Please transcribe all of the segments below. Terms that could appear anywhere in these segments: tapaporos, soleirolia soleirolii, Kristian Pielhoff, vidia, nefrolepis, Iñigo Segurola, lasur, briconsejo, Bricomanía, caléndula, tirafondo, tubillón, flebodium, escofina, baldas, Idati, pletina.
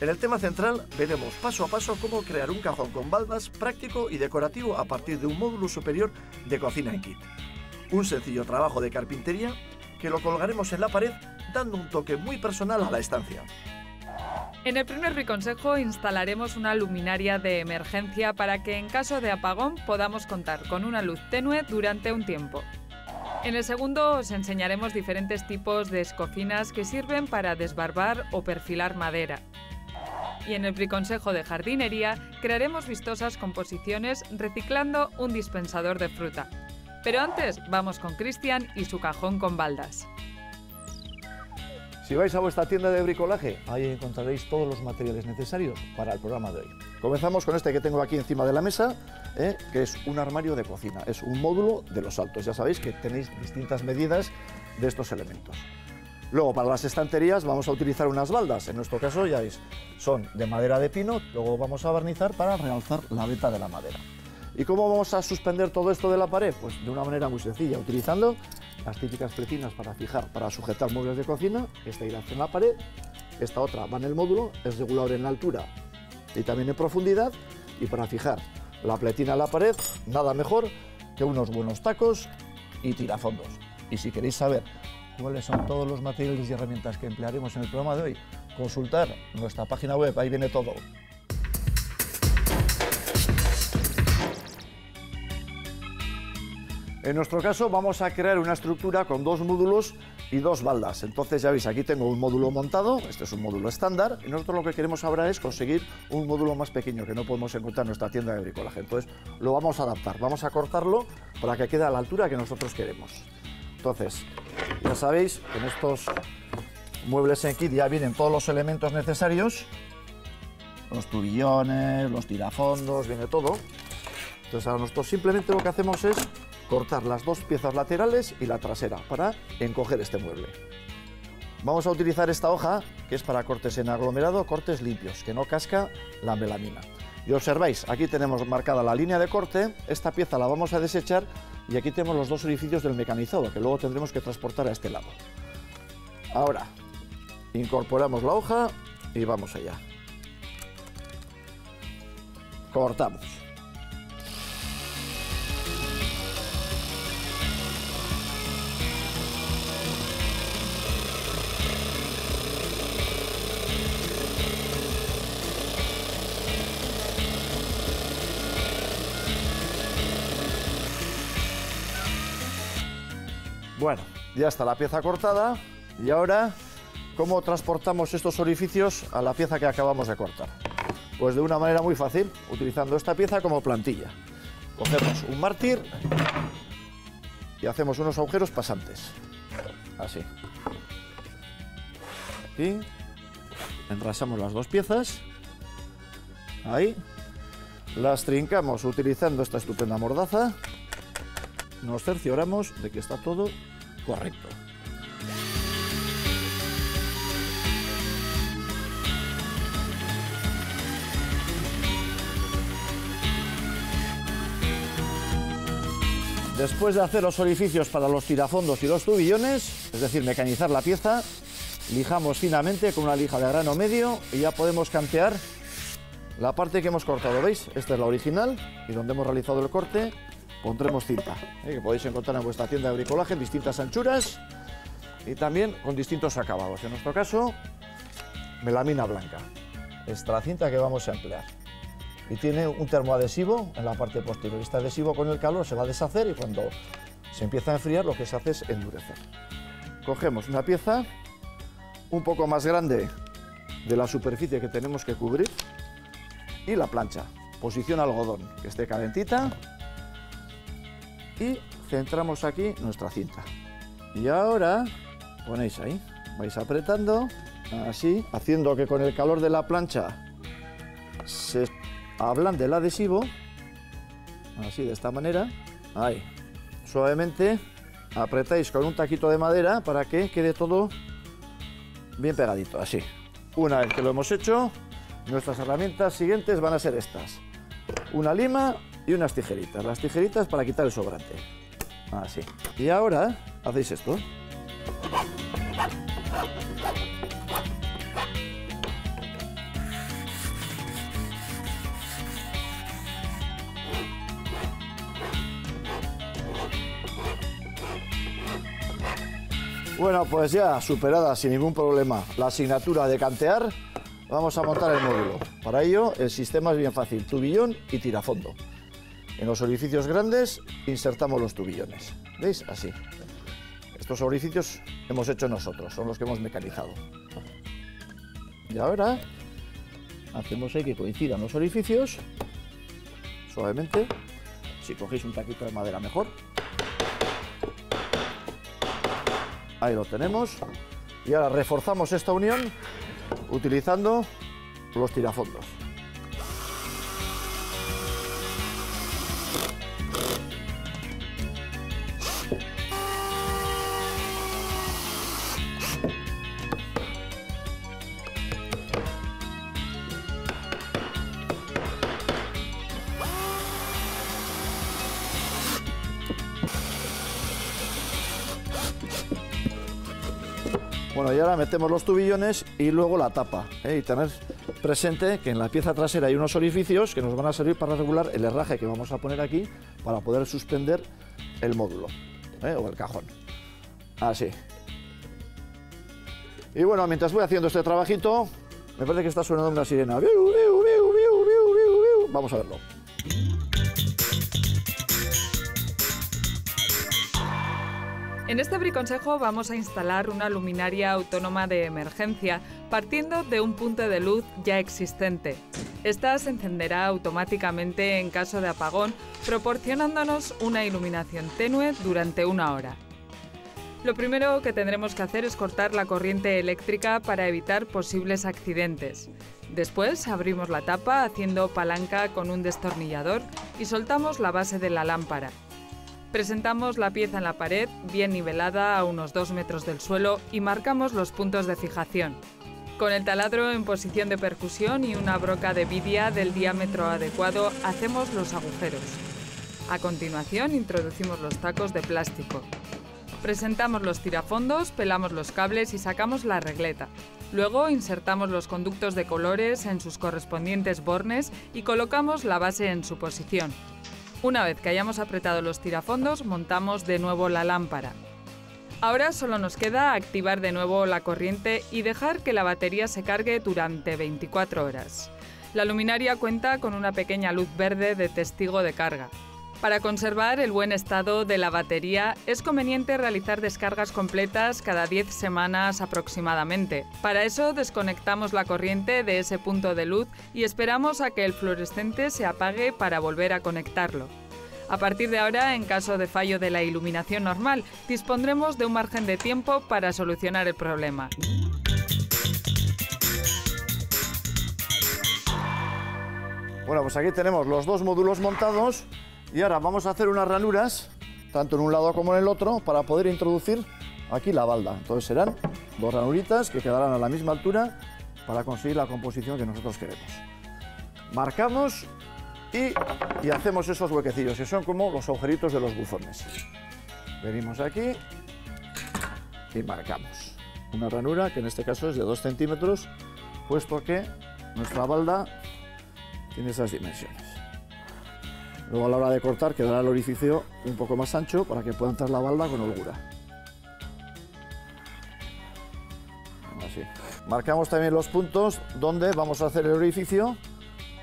En el tema central veremos paso a paso cómo crear un cajón con valvas práctico y decorativo a partir de un módulo superior de cocina en kit. Un sencillo trabajo de carpintería que lo colgaremos en la pared dando un toque muy personal a la estancia. En el primer briconsejo instalaremos una luminaria de emergencia para que en caso de apagón podamos contar con una luz tenue durante un tiempo. En el segundo os enseñaremos diferentes tipos de escocinas que sirven para desbarbar o perfilar madera. Y en el briconsejo de jardinería crearemos vistosas composiciones reciclando un dispensador de fruta. Pero antes vamos con Kristian y su cajón con baldas. Si vais a vuestra tienda de bricolaje, ahí encontraréis todos los materiales necesarios para el programa de hoy. Comenzamos con este que tengo aquí encima de la mesa, que es un armario de cocina, es un módulo de los altos. Ya sabéis que tenéis distintas medidas de estos elementos. Luego, para las estanterías vamos a utilizar unas baldas. En nuestro caso, ya veis, son de madera de pino, luego vamos a barnizar para realzar la veta de la madera. ¿Y cómo vamos a suspender todo esto de la pared? Pues de una manera muy sencilla, utilizando las típicas flecinas para fijar, para sujetar muebles de cocina. Esta irá en la pared, esta otra va en el módulo, es regulable en la altura y también en profundidad. Y para fijar la pletina a la pared, nada mejor que unos buenos tacos y tirafondos. Y si queréis saber cuáles son todos los materiales y herramientas que emplearemos en el programa de hoy, consultar nuestra página web, ahí viene todo. En nuestro caso vamos a crear una estructura con dos módulos y dos baldas. Entonces ya veis, aquí tengo un módulo montado, este es un módulo estándar, y nosotros lo que queremos ahora es conseguir un módulo más pequeño que no podemos encontrar en nuestra tienda de bricolaje. Entonces lo vamos a adaptar, vamos a cortarlo para que quede a la altura que nosotros queremos. Entonces ya sabéis que en estos muebles en kit ya vienen todos los elementos necesarios, los tubillones, los tirafondos, viene todo. Entonces ahora nosotros simplemente lo que hacemos es cortar las dos piezas laterales y la trasera para encoger este mueble. Vamos a utilizar esta hoja que es para cortes en aglomerado, cortes limpios, que no casca la melamina. Y observáis, aquí tenemos marcada la línea de corte, esta pieza la vamos a desechar y aquí tenemos los dos orificios del mecanizado que luego tendremos que transportar a este lado. Ahora incorporamos la hoja y vamos allá. Cortamos. Bueno, ya está la pieza cortada y ahora, ¿cómo transportamos estos orificios a la pieza que acabamos de cortar? Pues de una manera muy fácil, utilizando esta pieza como plantilla. Cogemos un mártir y hacemos unos agujeros pasantes, así. Y enrasamos las dos piezas, ahí, las trincamos utilizando esta estupenda mordaza. Nos cercioramos de que está todo correcto. Después de hacer los orificios para los tirafondos y los tubillones, es decir, mecanizar la pieza, lijamos finamente con una lija de grano medio y ya podemos cantear la parte que hemos cortado. ¿Veis? Esta es la original y donde hemos realizado el corte pondremos cinta, que podéis encontrar en vuestra tienda de bricolaje en distintas anchuras y también con distintos acabados. En nuestro caso, melamina blanca. Es la cinta que vamos a emplear. Y tiene un termoadhesivo en la parte posterior. Este adhesivo con el calor se va a deshacer y cuando se empieza a enfriar lo que se hace es endurecer. Cogemos una pieza un poco más grande de la superficie que tenemos que cubrir y la plancha. Posición algodón, que esté calentita. Y centramos aquí nuestra cinta. Y ahora ponéis ahí, vais apretando, así, haciendo que con el calor de la plancha se ablande el adhesivo, así, de esta manera, ahí. Suavemente apretáis con un taquito de madera para que quede todo bien pegadito, así. Una vez que lo hemos hecho, nuestras herramientas siguientes van a ser estas. Una lima y unas tijeritas, las tijeritas para quitar el sobrante, así. Y ahora hacéis esto. Bueno, pues ya superada sin ningún problema la asignatura de cantear, vamos a montar el módulo. Para ello, el sistema es bien fácil, tubillón y tirafondo. En los orificios grandes insertamos los tubillones, ¿veis? Así. Estos orificios hemos hecho nosotros, son los que hemos mecanizado. Y ahora hacemos ahí que coincidan los orificios, suavemente. Si cogéis un taquito de madera mejor. Ahí lo tenemos. Y ahora reforzamos esta unión utilizando los tirafondos. Bueno, y ahora metemos los tubillones y luego la tapa, y tener presente que en la pieza trasera hay unos orificios que nos van a servir para regular el herraje que vamos a poner aquí para poder suspender el módulo, o el cajón, así. Y bueno, mientras voy haciendo este trabajito, me parece que está sonando una sirena. Vamos a verlo. En este briconsejo vamos a instalar una luminaria autónoma de emergencia partiendo de un punto de luz ya existente. Esta se encenderá automáticamente en caso de apagón, proporcionándonos una iluminación tenue durante una hora. Lo primero que tendremos que hacer es cortar la corriente eléctrica para evitar posibles accidentes. Después abrimos la tapa haciendo palanca con un destornillador y soltamos la base de la lámpara. Presentamos la pieza en la pared, bien nivelada a unos 2 metros del suelo, y marcamos los puntos de fijación. Con el taladro en posición de percusión y una broca de vidia del diámetro adecuado, hacemos los agujeros. A continuación, introducimos los tacos de plástico. Presentamos los tirafondos, pelamos los cables y sacamos la regleta. Luego insertamos los conductos de colores en sus correspondientes bornes y colocamos la base en su posición. Una vez que hayamos apretado los tirafondos, montamos de nuevo la lámpara. Ahora solo nos queda activar de nuevo la corriente y dejar que la batería se cargue durante 24 horas. La luminaria cuenta con una pequeña luz verde de testigo de carga. Para conservar el buen estado de la batería, es conveniente realizar descargas completas cada 10 semanas aproximadamente. Para eso, desconectamos la corriente de ese punto de luz y esperamos a que el fluorescente se apague para volver a conectarlo. A partir de ahora, en caso de fallo de la iluminación normal, dispondremos de un margen de tiempo para solucionar el problema. Bueno, pues aquí tenemos los dos módulos montados. Y ahora vamos a hacer unas ranuras, tanto en un lado como en el otro, para poder introducir aquí la balda. Entonces serán dos ranuritas que quedarán a la misma altura para conseguir la composición que nosotros queremos. Marcamos y hacemos esos huequecillos, que son como los agujeritos de los buzones. Venimos aquí y marcamos una ranura, que en este caso es de 2 centímetros, puesto que nuestra balda tiene esas dimensiones. Luego a la hora de cortar quedará el orificio un poco más ancho para que pueda entrar la balda con holgura. Así. Marcamos también los puntos donde vamos a hacer el orificio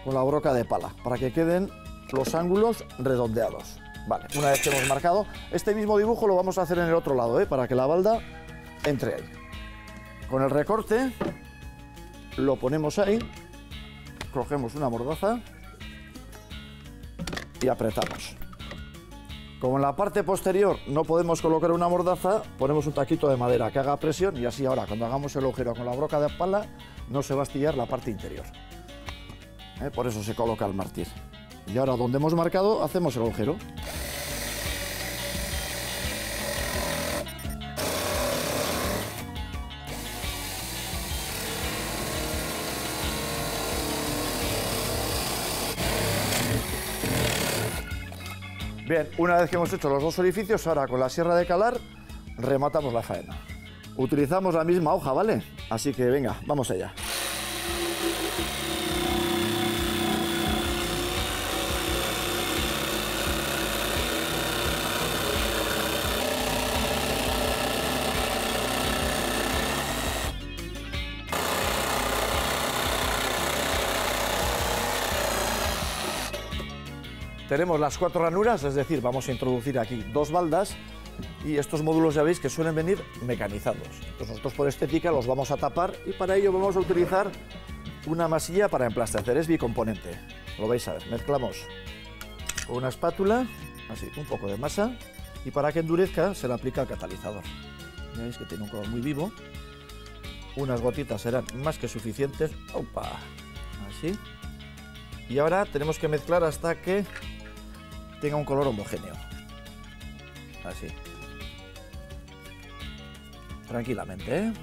con la broca de pala, para que queden los ángulos redondeados. Vale, una vez que hemos marcado, este mismo dibujo lo vamos a hacer en el otro lado, para que la balda entre ahí. Con el recorte lo ponemos ahí, cogemos una mordaza y apretamos. Como en la parte posterior no podemos colocar una mordaza, ponemos un taquito de madera que haga presión y así ahora cuando hagamos el agujero con la broca de pala no se va a astillar la parte interior. Por eso se coloca el mártir. Y ahora donde hemos marcado hacemos el agujero. Bien, una vez que hemos hecho los dos orificios, ahora con la sierra de calar rematamos la faena. Utilizamos la misma hoja, ¿vale? Así que venga, vamos allá. Tenemos las cuatro ranuras, es decir, vamos a introducir aquí dos baldas y estos módulos ya veis que suelen venir mecanizados. Entonces nosotros por estética los vamos a tapar y para ello vamos a utilizar una masilla para emplastecer, es bicomponente. Lo vais a ver, mezclamos con una espátula, así, un poco de masa y para que endurezca se le aplica el catalizador. Veis que tiene un color muy vivo, unas gotitas serán más que suficientes. ¡Opa! Así. Y ahora tenemos que mezclar hasta que tenga un color homogéneo. Así. Tranquilamente, ¿eh?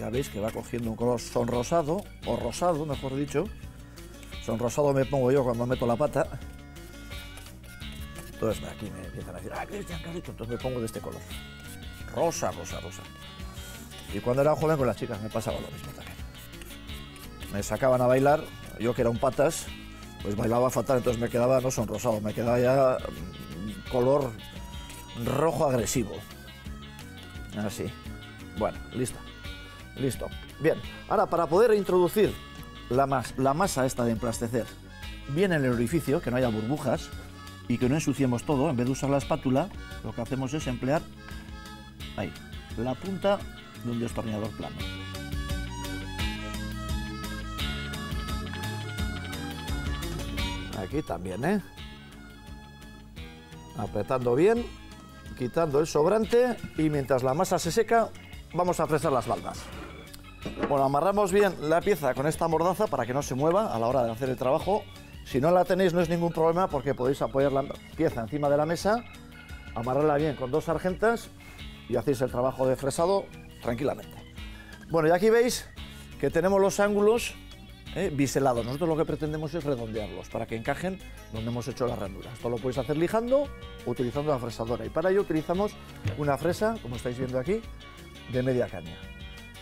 Ya veis que va cogiendo un color sonrosado, o rosado, mejor dicho. Sonrosado me pongo yo cuando meto la pata. Entonces aquí me empiezan a decir, ¡ah, Kristian, qué rico! Entonces me pongo de este color. Rosa, rosa, rosa. Y cuando era joven con las chicas me pasaba lo mismo también. Me sacaban a bailar, yo que era un patas, pues bailaba fatal, entonces me quedaba no sonrosado, me quedaba ya color rojo agresivo. Así. Bueno, listo. Listo. Bien, ahora para poder introducir la masa esta de emplastecer bien en el orificio, que no haya burbujas y que no ensuciemos todo, en vez de usar la espátula, lo que hacemos es emplear ahí, la punta de un destornillador plano. Aquí también, ¿eh? Apretando bien, quitando el sobrante y mientras la masa se seca, vamos a fresar las baldas. Bueno, amarramos bien la pieza con esta mordaza para que no se mueva a la hora de hacer el trabajo. Si no la tenéis no es ningún problema porque podéis apoyar la pieza encima de la mesa, amarrarla bien con dos sargentas y hacéis el trabajo de fresado tranquilamente. Bueno, y aquí veis que tenemos los ángulos biselados. Nosotros lo que pretendemos es redondearlos para que encajen donde hemos hecho las ranuras. Esto lo podéis hacer lijando o utilizando la fresadora. Y para ello utilizamos una fresa, como estáis viendo aquí, de media caña.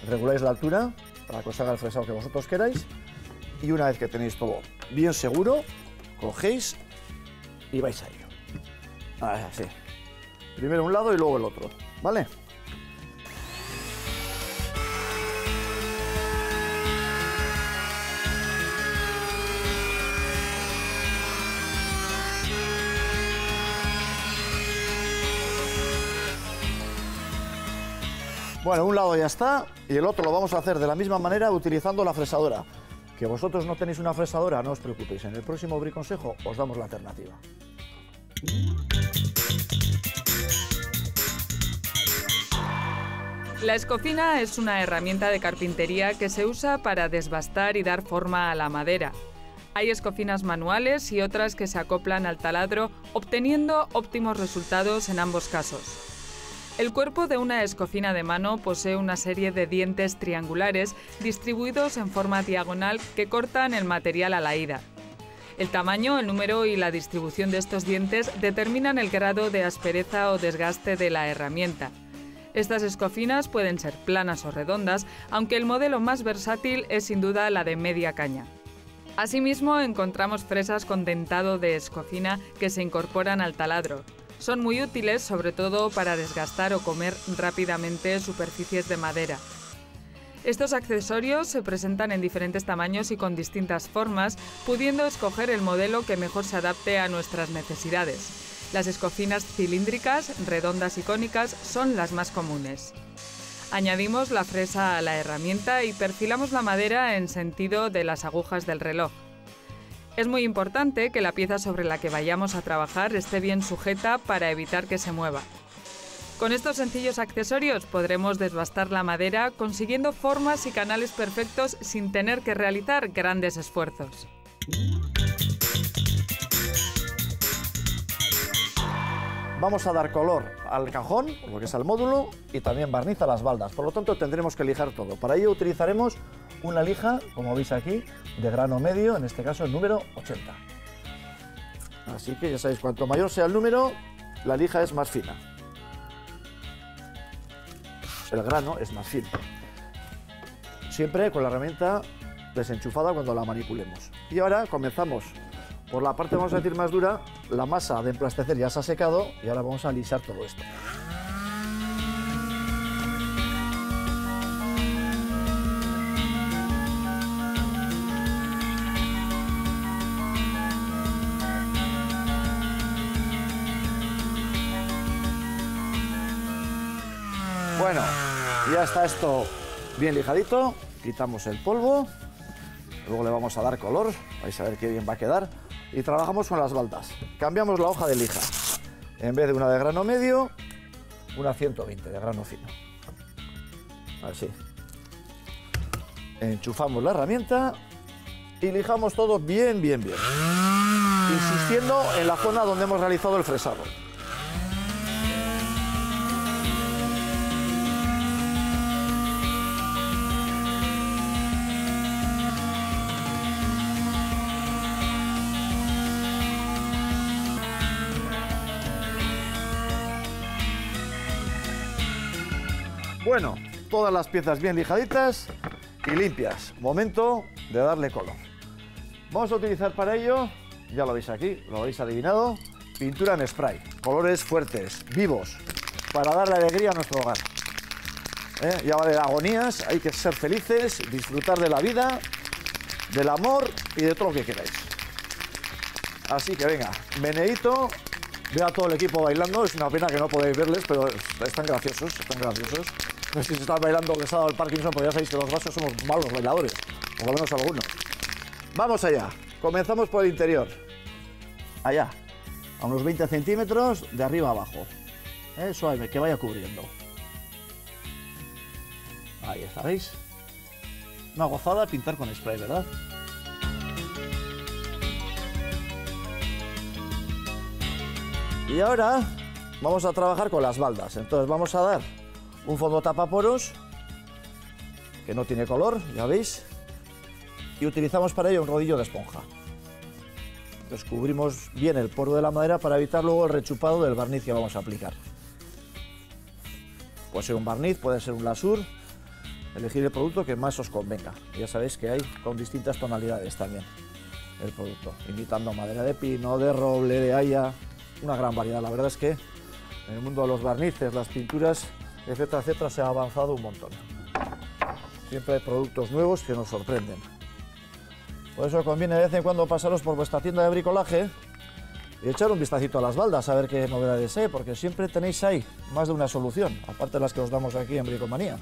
Reguláis la altura para que os haga el fresado que vosotros queráis y una vez que tenéis todo bien seguro, cogéis y vais a ello. Así. Primero un lado y luego el otro, ¿vale? Bueno, un lado ya está y el otro lo vamos a hacer de la misma manera utilizando la fresadora. Que vosotros no tenéis una fresadora, no os preocupéis, en el próximo briconsejo os damos la alternativa. La escofina es una herramienta de carpintería que se usa para desbastar y dar forma a la madera. Hay escofinas manuales y otras que se acoplan al taladro, obteniendo óptimos resultados en ambos casos. El cuerpo de una escofina de mano posee una serie de dientes triangulares distribuidos en forma diagonal que cortan el material a la ida. El tamaño, el número y la distribución de estos dientes determinan el grado de aspereza o desgaste de la herramienta. Estas escofinas pueden ser planas o redondas, aunque el modelo más versátil es sin duda la de media caña. Asimismo, encontramos fresas con dentado de escofina que se incorporan al taladro. Son muy útiles, sobre todo para desgastar o comer rápidamente superficies de madera. Estos accesorios se presentan en diferentes tamaños y con distintas formas, pudiendo escoger el modelo que mejor se adapte a nuestras necesidades. Las escofinas cilíndricas, redondas y cónicas son las más comunes. Añadimos la fresa a la herramienta y perfilamos la madera en sentido de las agujas del reloj. Es muy importante que la pieza sobre la que vayamos a trabajar esté bien sujeta para evitar que se mueva. Con estos sencillos accesorios podremos desbastar la madera consiguiendo formas y canales perfectos sin tener que realizar grandes esfuerzos. Vamos a dar color al cajón, lo que es al módulo, y también barniz a las baldas. Por lo tanto tendremos que lijar todo. Para ello utilizaremos una lija, como veis aquí, de grano medio, en este caso el número 80. Así que ya sabéis, cuanto mayor sea el número, la lija es más fina. El grano es más fino. Siempre con la herramienta desenchufada cuando la manipulemos. Y ahora comenzamos por la parte, vamos a decir, más dura. La masa de emplastecer ya se ha secado y ahora vamos a alisar todo esto. Bueno, ya está esto bien lijadito. Quitamos el polvo. Luego le vamos a dar color. Vais a ver qué bien va a quedar. Y trabajamos con las baldas. Cambiamos la hoja de lija. En vez de una de grano medio, una 120 de grano fino. Así. Enchufamos la herramienta y lijamos todo bien, bien, bien. Insistiendo en la zona donde hemos realizado el fresado. Bueno, todas las piezas bien lijaditas y limpias. Momento de darle color. Vamos a utilizar para ello, ya lo veis aquí, lo habéis adivinado, pintura en spray. Colores fuertes, vivos, para darle alegría a nuestro hogar. Ya vale de agonías, hay que ser felices, disfrutar de la vida, del amor y de todo lo que queráis. Así que venga, meneíto. Veo a todo el equipo bailando, es una pena que no podéis verles, pero están graciosos, están graciosos. No sé si se están bailando que se ha dado el Parkinson, porque ya sabéis que los vascos somos malos bailadores, o por lo menos algunos. Vamos allá, comenzamos por el interior. Allá, a unos 20 centímetros de arriba abajo. Suave, que vaya cubriendo. Ahí está, ¿veis? Una gozada pintar con spray, ¿verdad? Y ahora vamos a trabajar con las baldas. Entonces vamos a dar un fondo tapaporos, que no tiene color, ya veis, y utilizamos para ello un rodillo de esponja. Entonces cubrimos bien el poro de la madera para evitar luego el rechupado del barniz que vamos a aplicar. Puede ser un barniz, puede ser un lasur, elegir el producto que más os convenga. Ya sabéis que hay con distintas tonalidades también el producto, imitando madera de pino, de roble, de haya. Una gran variedad, la verdad es que en el mundo de los barnices, las pinturas, etcétera, etcétera, se ha avanzado un montón. Siempre hay productos nuevos que nos sorprenden. Por eso conviene de vez en cuando pasaros por vuestra tienda de bricolaje y echar un vistacito a las baldas, a ver qué novedades hay, porque siempre tenéis ahí más de una solución, aparte de las que os damos aquí en Bricomanía.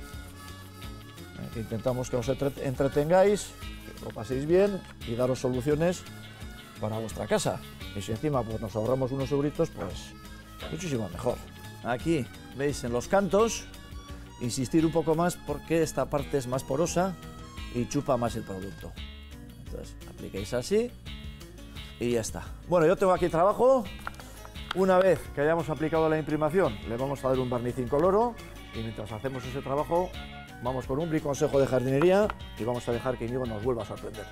Intentamos que os entretengáis, que lo paséis bien y daros soluciones para vuestra casa. Y si encima pues, nos ahorramos unos euritos, pues muchísimo mejor. Aquí veis en los cantos, insistir un poco más porque esta parte es más porosa y chupa más el producto. Entonces apliquéis así y ya está. Bueno, yo tengo aquí trabajo. Una vez que hayamos aplicado la imprimación, le vamos a dar un barniz incoloro y mientras hacemos ese trabajo vamos con un briconsejo de jardinería y vamos a dejar que Iñigo nos vuelva a sorprender.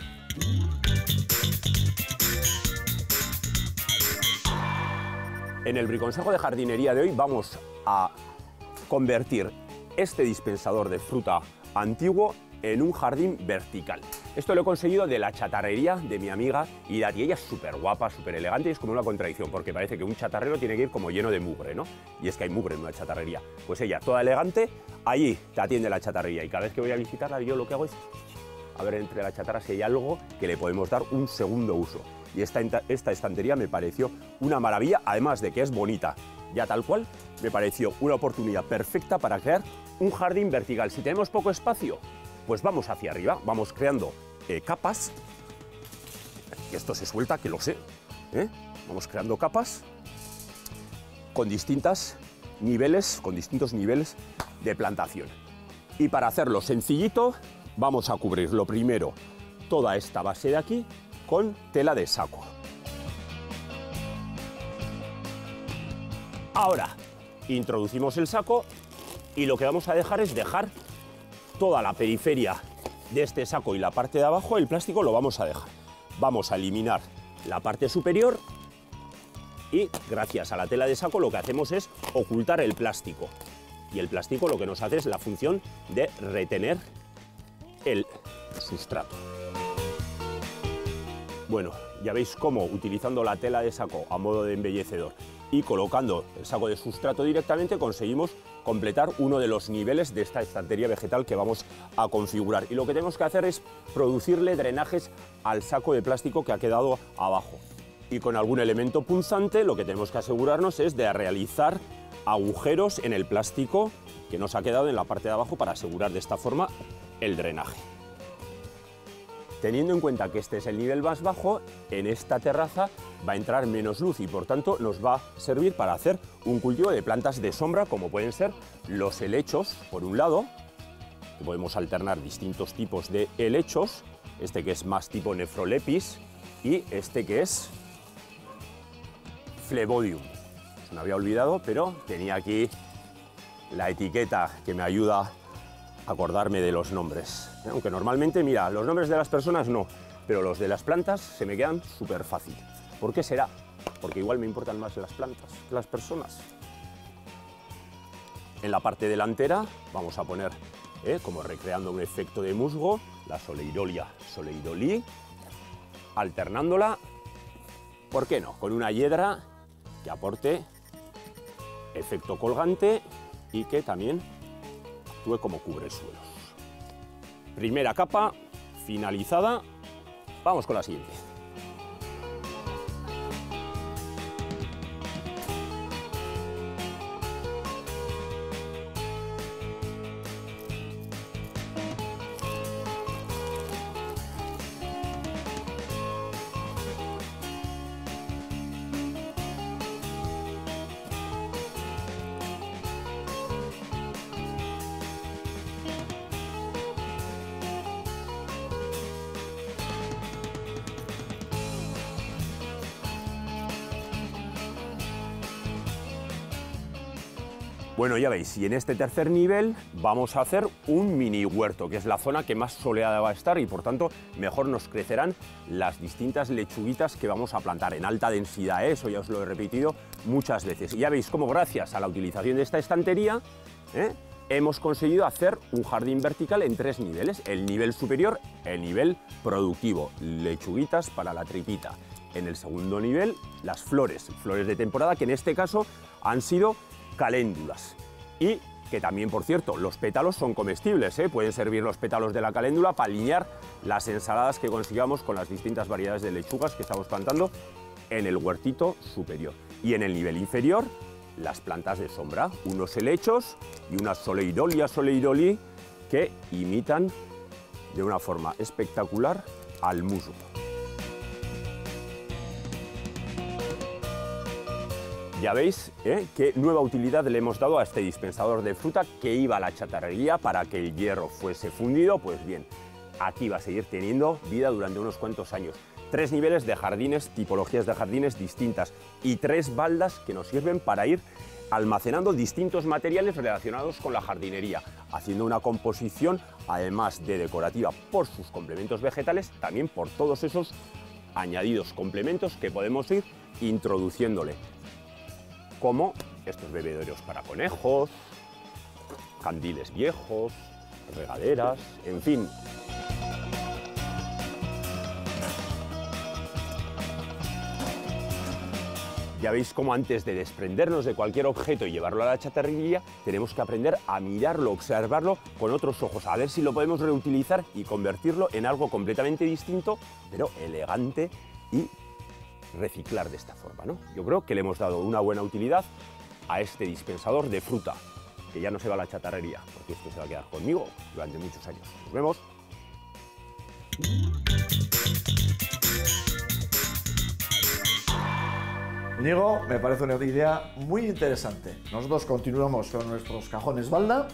En el briconsejo de jardinería de hoy vamos a convertir este dispensador de fruta antiguo en un jardín vertical. Esto lo he conseguido de la chatarrería de mi amiga Idati. Ella es súper guapa, súper elegante y es como una contradicción porque parece que un chatarrero tiene que ir como lleno de mugre, ¿no? Y es que hay mugre en una chatarrería. Pues ella, toda elegante, allí te atiende la chatarrería y cada vez que voy a visitarla yo lo que hago es a ver entre la chatarra si hay algo que le podemos dar un segundo uso. Y esta estantería me pareció una maravilla, además de que es bonita. Ya tal cual, me pareció una oportunidad perfecta para crear un jardín vertical. Si tenemos poco espacio, pues vamos hacia arriba, vamos creando capas. Que esto se suelta, que lo sé. Vamos creando capas con distintos niveles de plantación. Y para hacerlo sencillito, vamos a cubrir lo primero toda esta base de aquí con tela de saco. Ahora introducimos el saco y lo que vamos a dejar es dejar toda la periferia de este saco y la parte de abajo, el plástico lo vamos a dejar. Vamos a eliminar la parte superior y gracias a la tela de saco lo que hacemos es ocultar el plástico. Y el plástico lo que nos hace es la función de retener el sustrato. Bueno, ya veis cómo utilizando la tela de saco a modo de embellecedor y colocando el saco de sustrato directamente conseguimos completar uno de los niveles de esta estantería vegetal que vamos a configurar. Y lo que tenemos que hacer es producirle drenajes al saco de plástico que ha quedado abajo. Y con algún elemento punzante lo que tenemos que asegurarnos es de realizar agujeros en el plástico que nos ha quedado en la parte de abajo para asegurar de esta forma el drenaje. Teniendo en cuenta que este es el nivel más bajo, en esta terraza va a entrar menos luz y por tanto nos va a servir para hacer un cultivo de plantas de sombra como pueden ser los helechos, por un lado, que podemos alternar distintos tipos de helechos, este que es más tipo nefrolepis y este que es flebodium. Se me había olvidado, pero tenía aquí la etiqueta que me ayuda a acordarme de los nombres. Aunque normalmente, mira, los nombres de las personas no, pero los de las plantas se me quedan súper fácil. ¿Por qué será? Porque igual me importan más las plantas que las personas. En la parte delantera vamos a poner, como recreando un efecto de musgo, la soleirolia soleirolii, alternándola, ¿por qué no?, con una hiedra que aporte efecto colgante y que también actúe como cubresuelos. Primera capa finalizada, vamos con la siguiente. Bueno, ya veis, y en este tercer nivel vamos a hacer un mini huerto, que es la zona que más soleada va a estar y por tanto mejor nos crecerán las distintas lechuguitas que vamos a plantar en alta densidad, eso ya os lo he repetido muchas veces. Y ya veis cómo gracias a la utilización de esta estantería hemos conseguido hacer un jardín vertical en tres niveles, el nivel superior, el nivel productivo, lechuguitas para la tripita. En el segundo nivel, las flores, flores de temporada que en este caso han sido caléndulas, y que también, por cierto, los pétalos son comestibles, pueden servir los pétalos de la caléndula para alinear las ensaladas que consigamos con las distintas variedades de lechugas que estamos plantando en el huertito superior. Y en el nivel inferior, las plantas de sombra, unos helechos y unas soleirolia soleirolii que imitan de una forma espectacular al musgo. Ya veis qué nueva utilidad le hemos dado a este dispensador de fruta que iba a la chatarrería para que el hierro fuese fundido. Pues bien, aquí va a seguir teniendo vida durante unos cuantos años. Tres niveles de jardines, tipologías de jardines distintas y tres baldas que nos sirven para ir almacenando distintos materiales relacionados con la jardinería, haciendo una composición, además de decorativa por sus complementos vegetales, también por todos esos añadidos complementos que podemos ir introduciéndole, como estos bebederos para conejos, candiles viejos, regaderas, en fin. Ya veis cómo antes de desprendernos de cualquier objeto y llevarlo a la chatarrería, tenemos que aprender a mirarlo, observarlo con otros ojos, a ver si lo podemos reutilizar y convertirlo en algo completamente distinto, pero elegante y reciclar de esta forma, ¿no? Yo creo que le hemos dado una buena utilidad a este dispensador de fruta, que ya no se va a la chatarrería, porque esto se va a quedar conmigo durante muchos años. Nos vemos. Iñigo, me parece una idea muy interesante. Nosotros continuamos con nuestros cajones balda.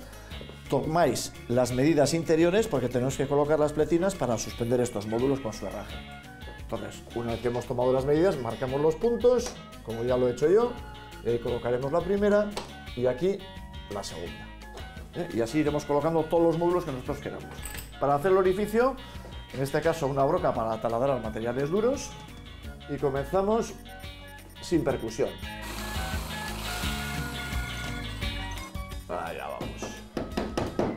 Tomáis las medidas interiores porque tenemos que colocar las pletinas para suspender estos módulos con su herraje. Entonces, una vez que hemos tomado las medidas, marcamos los puntos, como ya lo he hecho yo, y ahí colocaremos la primera y aquí la segunda. Y así iremos colocando todos los módulos que nosotros queramos. Para hacer el orificio, en este caso una broca para taladrar materiales duros, y comenzamos sin percusión. Allá vamos.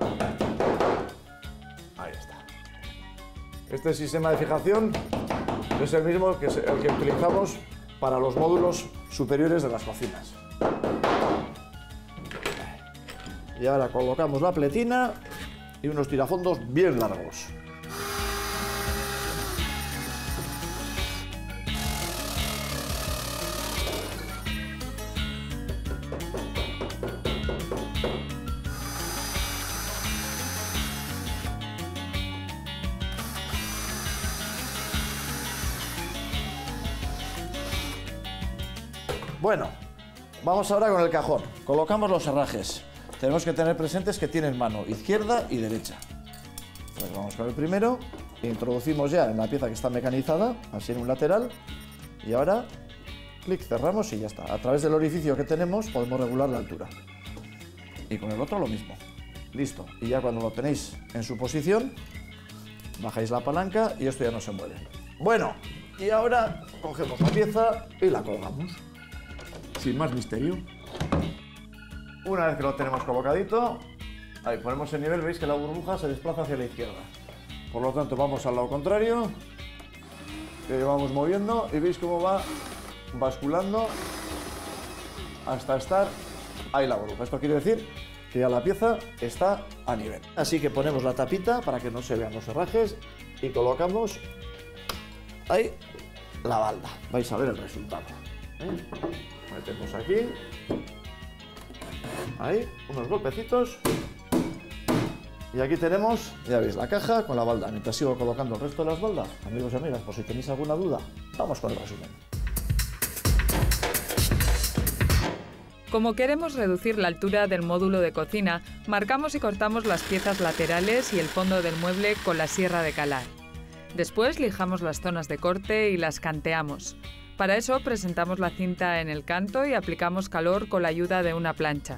Ahí está. Este sistema de fijación es el mismo que el que utilizamos para los módulos superiores de las cocinas. Y ahora colocamos la pletina y unos tirafondos bien largos. Bueno, vamos ahora con el cajón. Colocamos los herrajes. Tenemos que tener presentes que tienen mano izquierda y derecha. Entonces vamos con el primero. Introducimos ya en la pieza que está mecanizada, así en un lateral. Y ahora, clic, cerramos y ya está. A través del orificio que tenemos podemos regular la altura. Y con el otro lo mismo. Listo. Y ya cuando lo tenéis en su posición, bajáis la palanca y esto ya no se mueve. Bueno, y ahora cogemos la pieza y la colgamos. Sin más misterio. Una vez que lo tenemos colocadito, ahí ponemos el nivel, veis que la burbuja se desplaza hacia la izquierda. Por lo tanto, vamos al lado contrario, que vamos moviendo y veis cómo va basculando hasta estar ahí la burbuja. Esto quiere decir que ya la pieza está a nivel. Así que ponemos la tapita para que no se vean los herrajes y colocamos ahí la balda. Vais a ver el resultado. Metemos aquí, ahí, unos golpecitos. Y aquí tenemos, ya veis, la caja con la balda. Mientras sigo colocando el resto de las baldas, amigos y amigas, por si tenéis alguna duda, vamos con el resumen. Como queremos reducir la altura del módulo de cocina, marcamos y cortamos las piezas laterales y el fondo del mueble con la sierra de calar. Después lijamos las zonas de corte y las canteamos. Para eso presentamos la cinta en el canto y aplicamos calor con la ayuda de una plancha.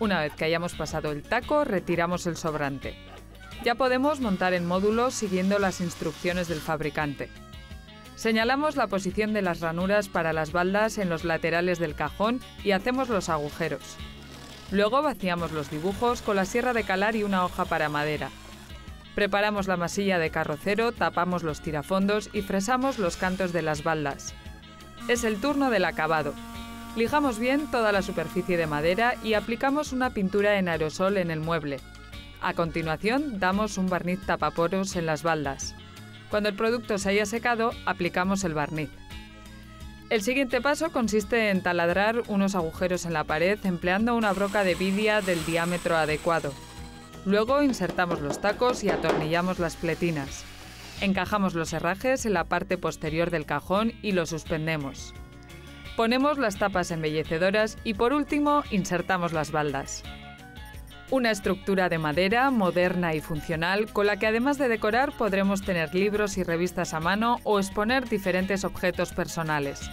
Una vez que hayamos pasado el taco, retiramos el sobrante. Ya podemos montar el módulo siguiendo las instrucciones del fabricante. Señalamos la posición de las ranuras para las baldas en los laterales del cajón y hacemos los agujeros. Luego vaciamos los dibujos con la sierra de calar y una hoja para madera. Preparamos la masilla de carrocero, tapamos los tirafondos y fresamos los cantos de las baldas. Es el turno del acabado. Lijamos bien toda la superficie de madera y aplicamos una pintura en aerosol en el mueble. A continuación, damos un barniz tapaporos en las baldas. Cuando el producto se haya secado, aplicamos el barniz. El siguiente paso consiste en taladrar unos agujeros en la pared empleando una broca de vidia del diámetro adecuado. Luego insertamos los tacos y atornillamos las pletinas. Encajamos los herrajes en la parte posterior del cajón y lo suspendemos. Ponemos las tapas embellecedoras y, por último, insertamos las baldas. Una estructura de madera, moderna y funcional, con la que además de decorar podremos tener libros y revistas a mano o exponer diferentes objetos personales.